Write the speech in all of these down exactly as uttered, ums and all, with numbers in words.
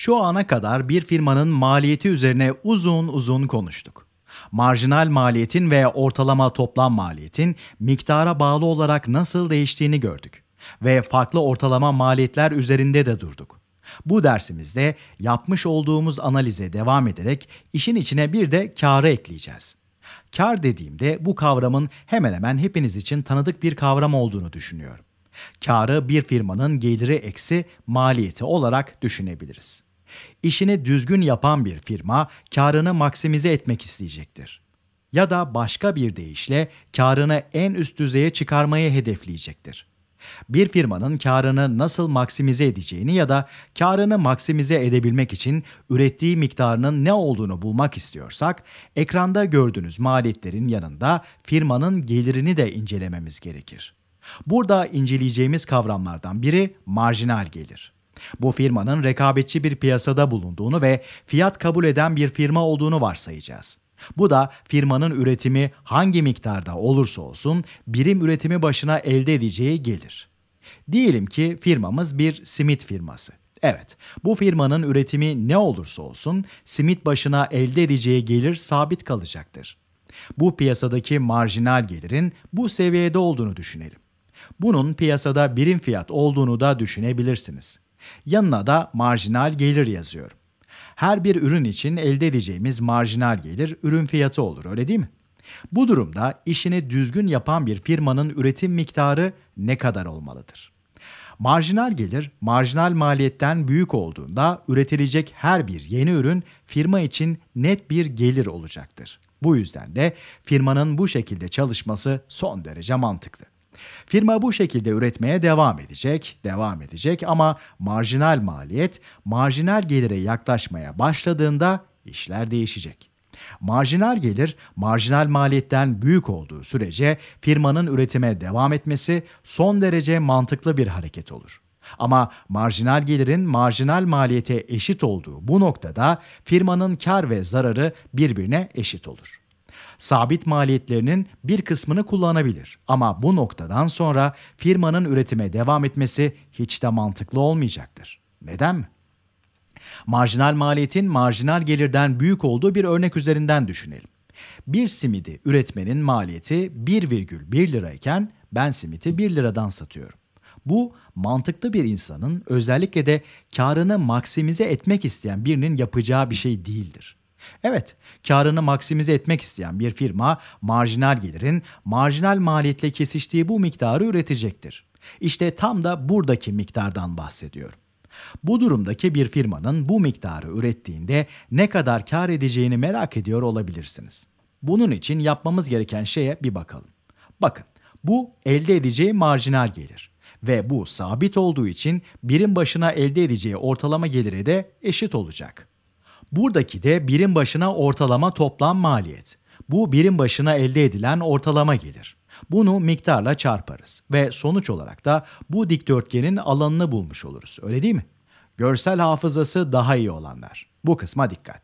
Şu ana kadar bir firmanın maliyeti üzerine uzun uzun konuştuk. Marjinal maliyetin ve ortalama toplam maliyetin miktara bağlı olarak nasıl değiştiğini gördük ve farklı ortalama maliyetler üzerinde de durduk. Bu dersimizde yapmış olduğumuz analize devam ederek işin içine bir de kârı ekleyeceğiz. Kâr dediğimde bu kavramın hemen hemen hepiniz için tanıdık bir kavram olduğunu düşünüyorum. Kârı bir firmanın geliri eksi maliyeti olarak düşünebiliriz. İşini düzgün yapan bir firma kârını maksimize etmek isteyecektir. Ya da başka bir deyişle kârını en üst düzeye çıkarmayı hedefleyecektir. Bir firmanın kârını nasıl maksimize edeceğini ya da kârını maksimize edebilmek için ürettiği miktarının ne olduğunu bulmak istiyorsak, ekranda gördüğünüz maliyetlerin yanında firmanın gelirini de incelememiz gerekir. Burada inceleyeceğimiz kavramlardan biri marjinal gelir. Bu firmanın rekabetçi bir piyasada bulunduğunu ve fiyat kabul eden bir firma olduğunu varsayacağız. Bu da firmanın üretimi hangi miktarda olursa olsun birim üretimi başına elde edeceği gelir. Diyelim ki firmamız bir simit firması. Evet, bu firmanın üretimi ne olursa olsun simit başına elde edeceği gelir sabit kalacaktır. Bu piyasadaki marjinal gelirin bu seviyede olduğunu düşünelim. Bunun piyasada birim fiyat olduğunu da düşünebilirsiniz. Yanına da marjinal gelir yazıyorum. Her bir ürün için elde edeceğimiz marjinal gelir ürün fiyatı olur, öyle değil mi? Bu durumda işini düzgün yapan bir firmanın üretim miktarı ne kadar olmalıdır? Marjinal gelir, marjinal maliyetten büyük olduğunda üretilecek her bir yeni ürün firma için net bir gelir olacaktır. Bu yüzden de firmanın bu şekilde çalışması son derece mantıklı. Firma bu şekilde üretmeye devam edecek, devam edecek ama marjinal maliyet, marjinal gelire yaklaşmaya başladığında işler değişecek. Marjinal gelir, marjinal maliyetten büyük olduğu sürece firmanın üretime devam etmesi son derece mantıklı bir hareket olur. Ama marjinal gelirin marjinal maliyete eşit olduğu bu noktada firmanın kar ve zararı birbirine eşit olur. Sabit maliyetlerinin bir kısmını kullanabilir ama bu noktadan sonra firmanın üretime devam etmesi hiç de mantıklı olmayacaktır. Neden mi? Marjinal maliyetin marjinal gelirden büyük olduğu bir örnek üzerinden düşünelim. Bir simidi üretmenin maliyeti bir virgül bir lira iken ben simiti bir liradan satıyorum. Bu, mantıklı bir insanın özellikle de kârını maksimize etmek isteyen birinin yapacağı bir şey değildir. Evet, kârını maksimize etmek isteyen bir firma marjinal gelirin marjinal maliyetle kesiştiği bu miktarı üretecektir. İşte tam da buradaki miktardan bahsediyorum. Bu durumdaki bir firmanın bu miktarı ürettiğinde ne kadar kâr edeceğini merak ediyor olabilirsiniz. Bunun için yapmamız gereken şeye bir bakalım. Bakın, bu elde edeceği marjinal gelir ve bu sabit olduğu için birim başına elde edeceği ortalama gelire de eşit olacak. Buradaki de birim başına ortalama toplam maliyet. Bu birim başına elde edilen ortalama gelir. Bunu miktarla çarparız ve sonuç olarak da bu dikdörtgenin alanını bulmuş oluruz, öyle değil mi? Görsel hafızası daha iyi olanlar, bu kısma dikkat.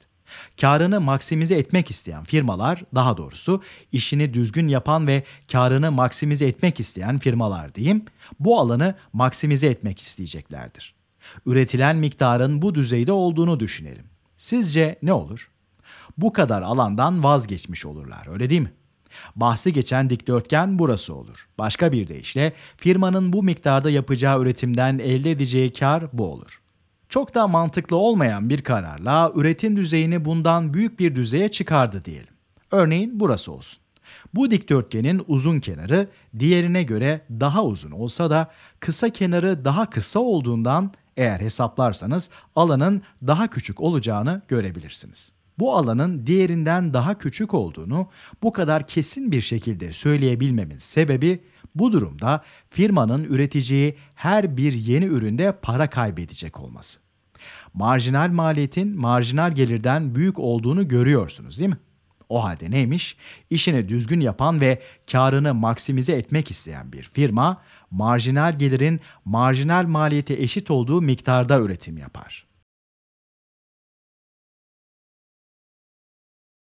Kârını maksimize etmek isteyen firmalar, daha doğrusu işini düzgün yapan ve kârını maksimize etmek isteyen firmalar diyeyim, bu alanı maksimize etmek isteyeceklerdir. Üretilen miktarın bu düzeyde olduğunu düşünelim. Sizce ne olur? Bu kadar alandan vazgeçmiş olurlar, öyle değil mi? Bahsi geçen dikdörtgen burası olur. Başka bir deyişle firmanın bu miktarda yapacağı üretimden elde edeceği kar bu olur. Çok da mantıklı olmayan bir kararla üretim düzeyini bundan büyük bir düzeye çıkardı diyelim. Örneğin burası olsun. Bu dikdörtgenin uzun kenarı diğerine göre daha uzun olsa da kısa kenarı daha kısa olduğundan eğer hesaplarsanız alanın daha küçük olacağını görebilirsiniz. Bu alanın diğerinden daha küçük olduğunu bu kadar kesin bir şekilde söyleyebilmemin sebebi bu durumda firmanın üreteceği her bir yeni üründe para kaybedecek olması. Marjinal maliyetin marjinal gelirden büyük olduğunu görüyorsunuz, değil mi? O halde neymiş? İşini düzgün yapan ve kârını maksimize etmek isteyen bir firma, marjinal gelirin marjinal maliyete eşit olduğu miktarda üretim yapar.